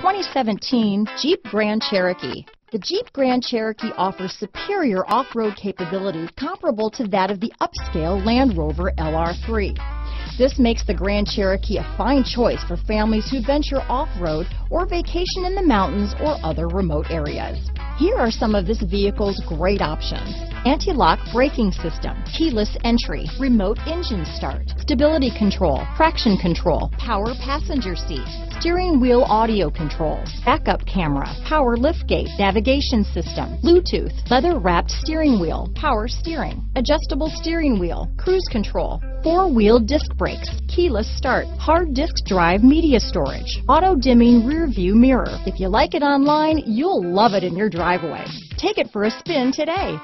2017 Jeep Grand Cherokee. The Jeep Grand Cherokee offers superior off-road capability comparable to that of the upscale Land Rover LR3. This makes the Grand Cherokee a fine choice for families who venture off-road or vacation in the mountains or other remote areas. Here are some of this vehicle's great options: anti-lock braking system, keyless entry, remote engine start, stability control, traction control, power passenger seat, steering wheel audio controls, backup camera, power liftgate, navigation system, Bluetooth, leather-wrapped steering wheel, power steering, adjustable steering wheel, cruise control, four-wheel disc brakes, keyless start, hard disk drive media storage, auto-dimming rear-view mirror. If you like it online, you'll love it in your driveway. Take it for a spin today.